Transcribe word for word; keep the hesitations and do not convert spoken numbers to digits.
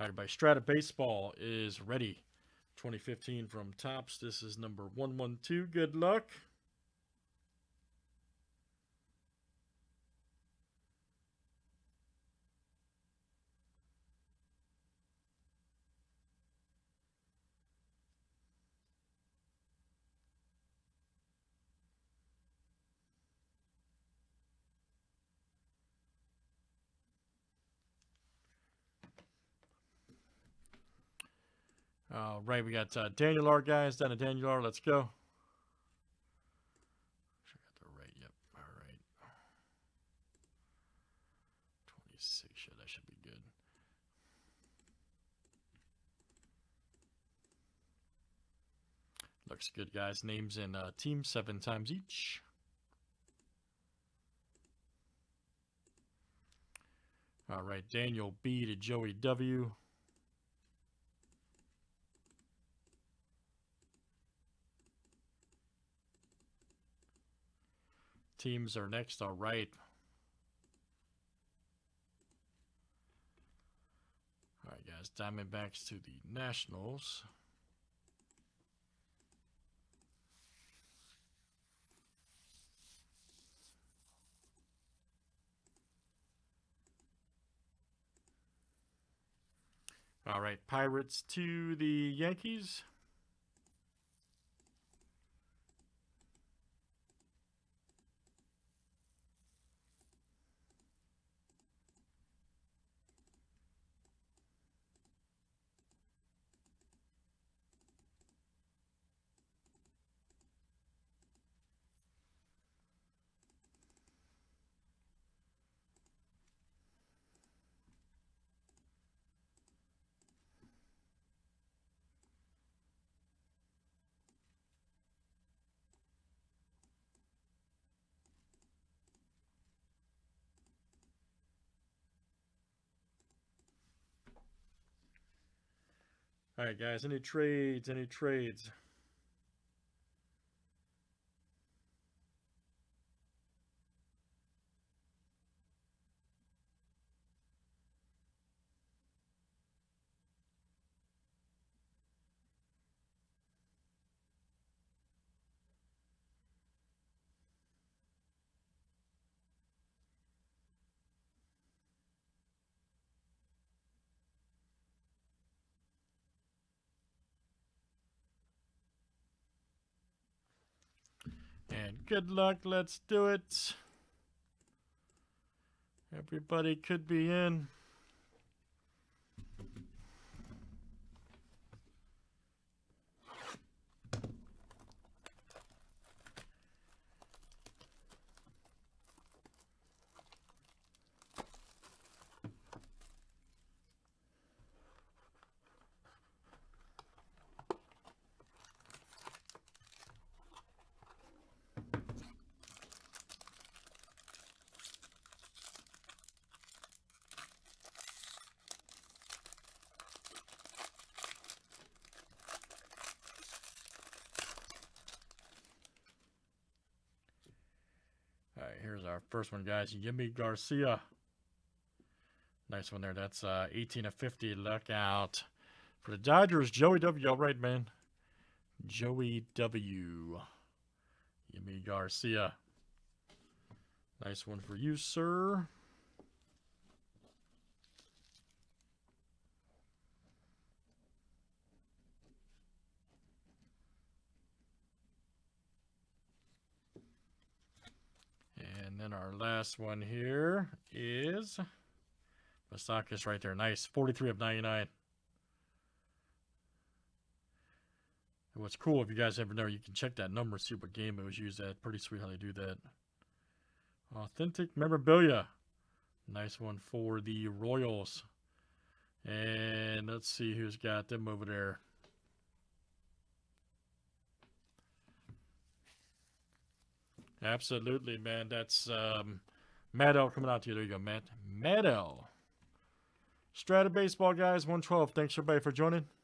Hi everybody, Strata Baseball is ready. twenty fifteen from Topps. This is number one one two. Good luck. All right, we got uh, Daniel R, guys. Down to Daniel R. Let's go. I got the right. Yep. All right. twenty-six. Yeah, that should be good. Looks good, guys. Names and uh, teams seven times each. All right, Daniel B to Joey W. Teams are next. All right. All right, guys. Diamondbacks to the Nationals. All right. Pirates to the Yankees. All right, guys, any trades, any trades? And good luck. Let's do it. Everybody could be in. Here's our first one, guys. Yimmy Garcia. Nice one there. That's uh, eighteen of fifty. Luck out. For the Dodgers, Joey W. All right, man. Joey W. Yimmy Garcia. Nice one for you, sir. And our last one here is Vasakis right there. Nice. forty-three of ninety-nine. And what's cool, if you guys ever know, you can check that number, see what game it was used at. Pretty sweet how they do that. Authentic memorabilia. Nice one for the Royals. And let's see who's got them over there. Absolutely, man. That's um, Matt L coming out to you. There you go, Matt. Matt L. Strata Baseball, guys, one twelve. Thanks, everybody, for joining.